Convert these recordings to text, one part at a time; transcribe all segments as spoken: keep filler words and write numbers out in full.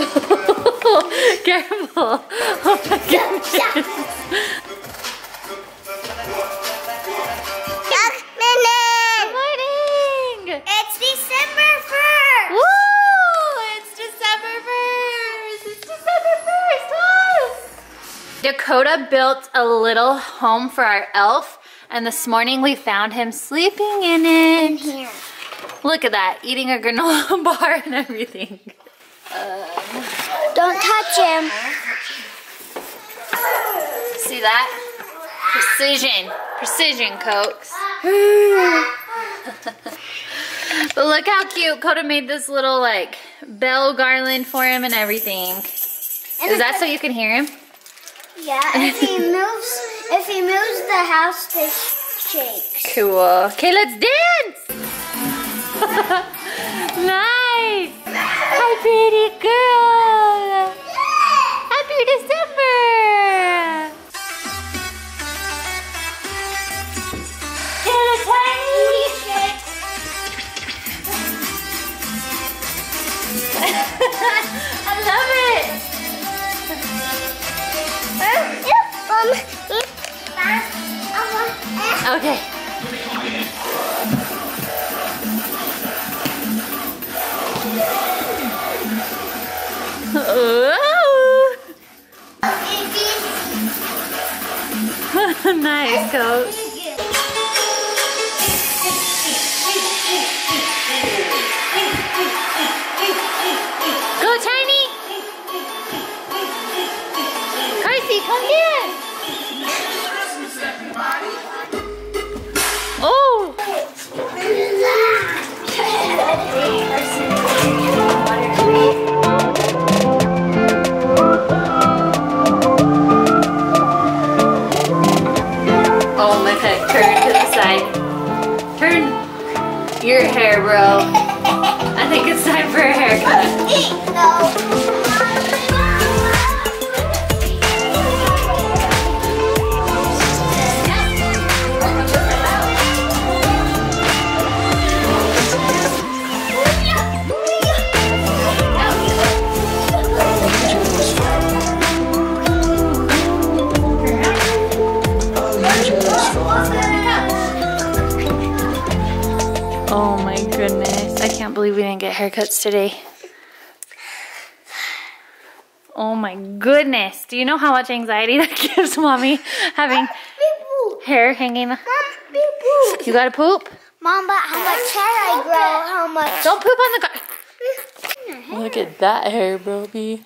Careful! Oh my goodness! Good morning! It's December first! Woo! It's December first! It's December first! Woo! Dakota built a little home for our elf, and this morning we found him sleeping in it. In here. Look at that, eating a granola bar and everything. Um, Don't touch him. See that? Precision. Precision, Cokes. But look how cute. Coda made this little, like, bell garland for him and everything. And is that so you can hear him? Yeah, if he moves, if he moves the house, this shakes. Cool. Okay, let's dance! Nice! Hi, pretty girl! Happy December! Get a tiny shit! I love it! Okay. Oh. Nice, Coach. Go, Tiny. Carson, come here. Oh. Turn to the side. Turn your hair, bro. I think it's time for a haircut. Oh my goodness, I can't believe we didn't get haircuts today. Oh my goodness, do you know how much anxiety that gives mommy having hair hanging? You gotta poop? Mom, but how much hair I grow, how much? Don't poop on the car. Look at that hair, Broby.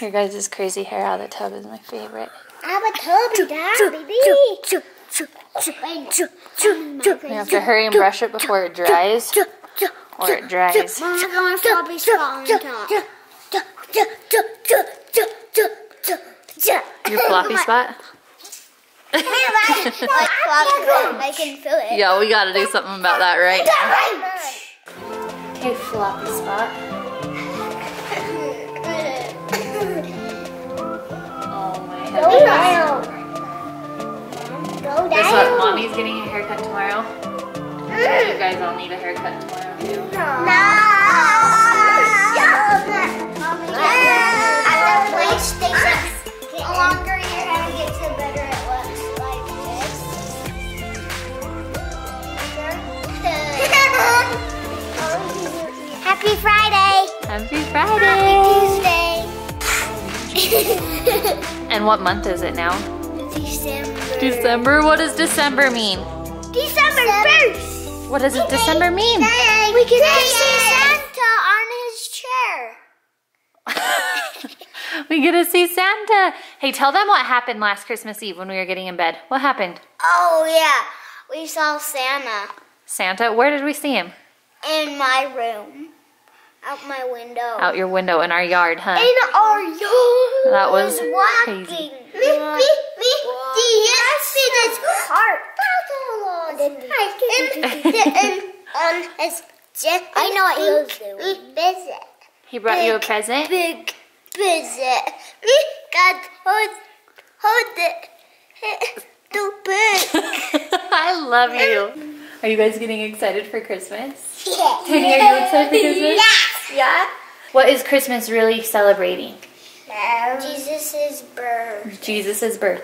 Your guys' crazy hair out of the tub is my favorite. Out of the tub, Dad, baby. We have to hurry and brush it before it dries, or it dries. Mom's going to probably fall on top. Your floppy spot? I can feel it. Yeah, we got to do something about that right now. Hey, floppy spot. Oh my heavens. Guess what? Mommy's getting a haircut tomorrow. Mm. You guys all need a haircut tomorrow too. No. No. No. At the police station, the longer your hair gets, the better it looks like this. Happy Friday. Happy Friday. Happy Tuesday. And what month is it now? December. December? What does December mean? December first! What does it December mean? We can see Santa on his chair. We get to see Santa. Hey, tell them what happened last Christmas Eve when we were getting in bed. What happened? Oh, yeah. We saw Santa. Santa? Where did we see him? In my room. Out my window. Out your window in our yard, huh? In our yard. That was walking. Crazy. Me, me, me. Do you see this heart? On his jet. I know what he was doing. Visit. He brought big, you a present. Big visit. Me got hold, hold it. Too big. I love you. Are you guys getting excited for Christmas? it. Are you excited because of this? Yeah. Yeah? What is Christmas really celebrating? Um, Jesus' birth. Jesus' birth.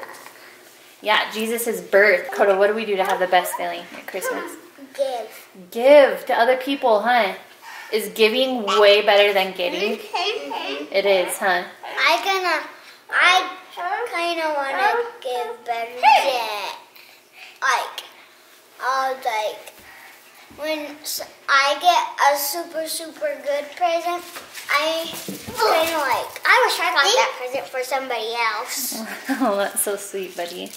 Yeah, Jesus' birth. Dakota, what do we do to have the best feeling at Christmas? Give. Give to other people, huh? Is giving way better than getting? Mm-hmm. It is, huh? I gonna, I kind of want to give better than like, I'll like, when I get a super, super good present, I kind of like, I wish I got that present for somebody else. Oh, that's so sweet, buddy.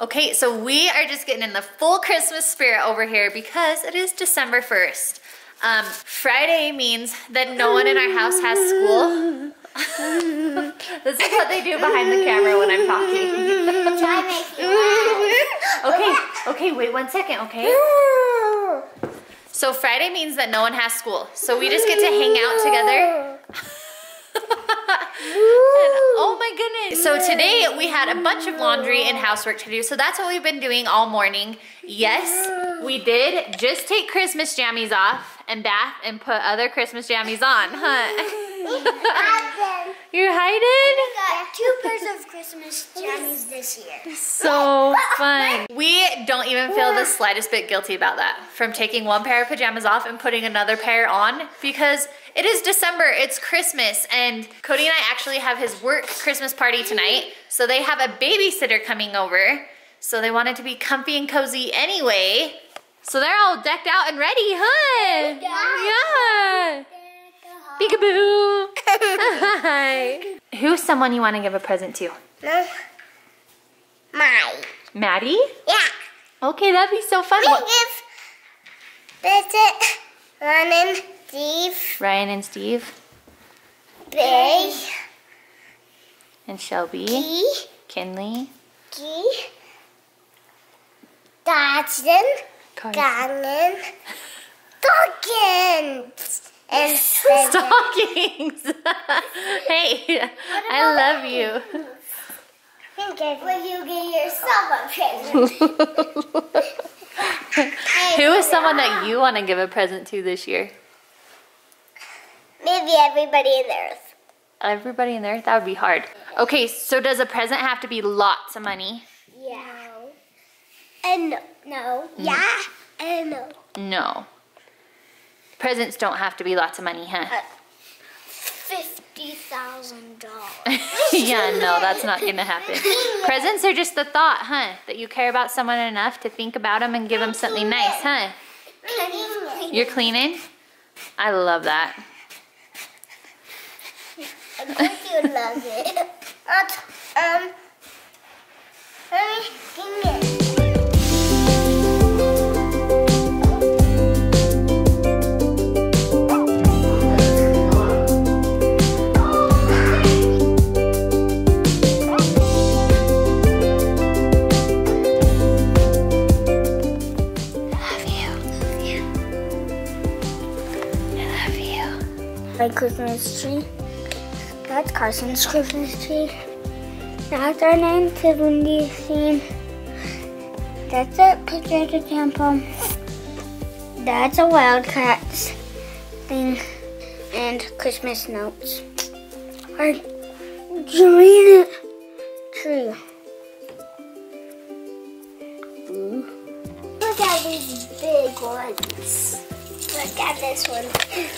Okay, so we are just getting in the full Christmas spirit over here because it is December first. Um, Friday means that no one in our house has school. This is what they do behind the camera when I'm talking. Try making laugh. Okay, okay, wait one second, okay? So Friday means that no one has school. So we just get to hang out together. And, oh my goodness. So today we had a bunch of laundry and housework to do. So that's what we've been doing all morning. Yes, we did just take Christmas jammies off and bath and put other Christmas jammies on, huh? You're hiding? We got two pairs of Christmas jammies this year. So fun. We don't even feel the slightest bit guilty about that, from taking one pair of pajamas off and putting another pair on, because it is December, it's Christmas, and Cody and I actually have his work Christmas party tonight, so they have a babysitter coming over, so they wanted to be comfy and cozy anyway. So they're all decked out and ready, huh? Yeah. Peekaboo. Hi. Who's someone you want to give a present to? Maddie. Maddie? Yeah. Okay, that'd be so fun. We what? Give visit Ryan and Steve. Ryan and Steve. Bay. And Shelby. Key. Kinlee. Key. Dodson. Garden. Dawkins. And stockings. Hey, I love you. I think will you get yourself a present? Who is someone that you want to give a present to this year? Maybe everybody in the earth. Everybody in the earth? That would be hard. Okay, so does a present have to be lots of money? Yeah. And no. No. Mm. Yeah and no. No. Presents don't have to be lots of money, huh? Uh, fifty thousand dollars. Yeah, no, that's not going to happen. Presents are just the thought, huh? That you care about someone enough to think about them and give them something nice, huh? Cleaning. You're cleaning? I love that. Of course you love it. um, let me clean it. My Christmas tree. That's Carson's Christmas tree. That's our nativity scene. That's a picture of the temple. That's a Wildcats thing. And Christmas notes. Our giant tree. Ooh. Look at these big ones. Look at this one.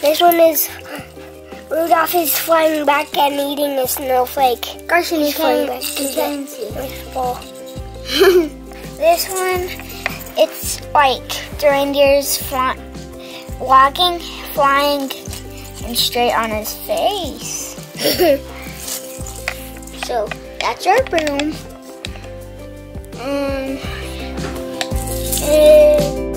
This one is Rudolph is flying back and eating a snowflake. Carson is flying back to the ball. This one, it's like the reindeer's fly, walking, flying, and straight on his face. So that's our broom. Um. And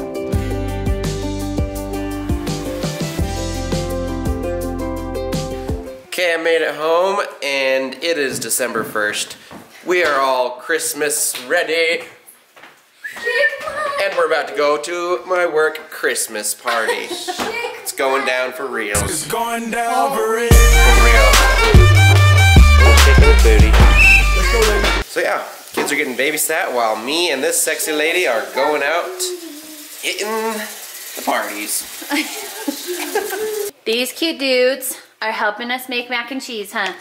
okay, I made it home, and it is December first. We are all Christmas ready. And we're about to go to my work Christmas party. It's going down for real. It's going down for real. For real. We're kicking the booty. So yeah, kids are getting babysat while me and this sexy lady are going out getting the parties. These cute dudes are helping us make mac and cheese, huh?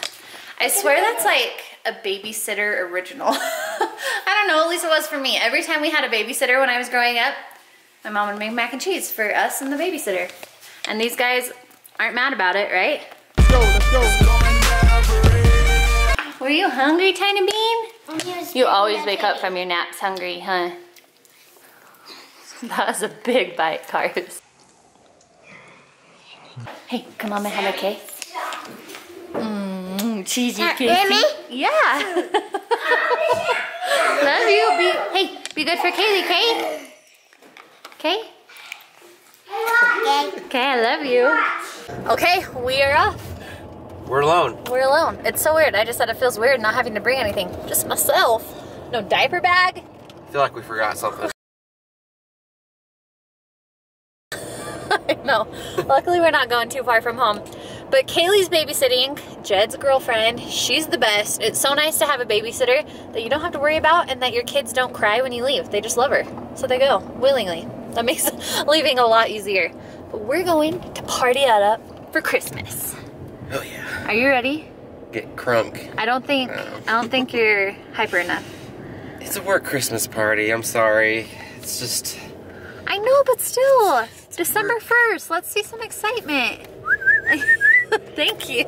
I swear that's like a babysitter original. I don't know, at least it was for me. Every time we had a babysitter when I was growing up, my mom would make mac and cheese for us and the babysitter. And these guys aren't mad about it, right? Let's go, let's go. Were you hungry, Tiny Bean? You always wake up from your naps hungry, huh? That was a big bite, Cars. Hey, come on and have a cake. Cheesy cake. Yeah. Love you. Be, hey, be good for Kaylee, okay? Okay? Okay, I love you. Okay, we are off. We're alone. We're alone. It's so weird. I just said it feels weird not having to bring anything. Just myself. No diaper bag. I feel like we forgot something. I know. Luckily, we're not going too far from home. But Kaylee's babysitting, Jed's girlfriend, she's the best. It's so nice to have a babysitter that you don't have to worry about and that your kids don't cry when you leave. They just love her. So they go, willingly. That makes leaving a lot easier. But we're going to party that up for Christmas. Oh yeah. Are you ready? Get crunk. I don't think, no. I don't think you're hyper enough. It's a work Christmas party, I'm sorry. It's just... I know, but still. It's December first, let's see some excitement. Thank you.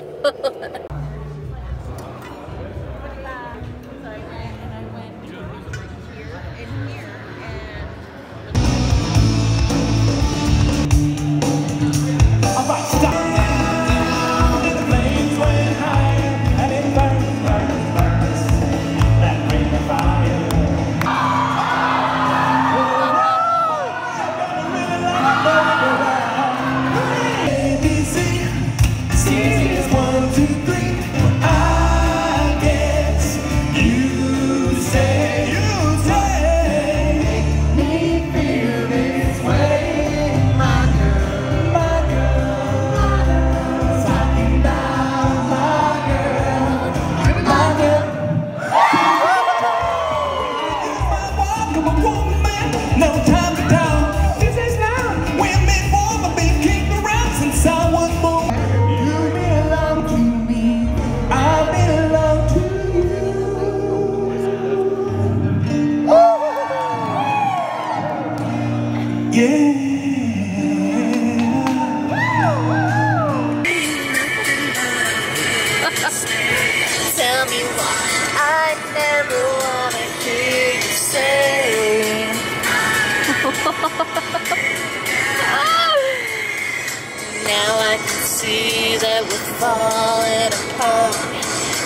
Now I can see that we're falling apart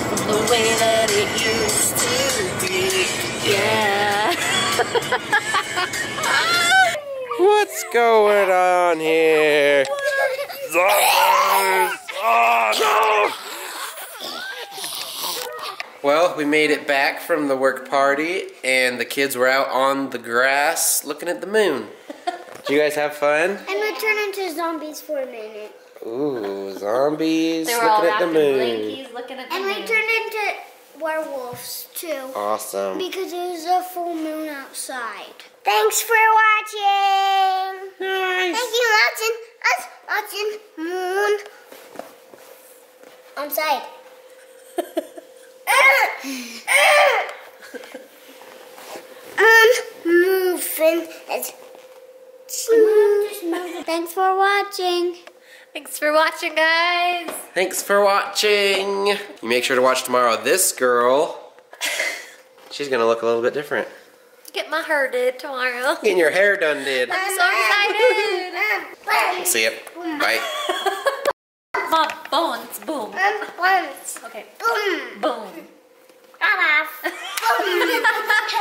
from the way that it used to be. Yeah. What's going on here? Zombies! Oh no! Well, we made it back from the work party, and the kids were out on the grass looking at the moon. Did you guys have fun? I'm gonna turn into zombies for a minute. Ooh, zombies looking at the moon. Looking at the and moon. We turned into werewolves too. Awesome. Because it was a full moon outside. Thanks for watching. Nice. Thank you watching us watching moon outside. I'm moving. It's Thanks for watching. Thanks for watching, guys. Thanks for watching. You make sure to watch tomorrow. This girl, she's gonna look a little bit different. Get my hair did tomorrow. Getting your hair done did. I'm so excited. See ya. Bye. My bones boom. Bones. Okay. Boom. Boom. I'm off. Boom.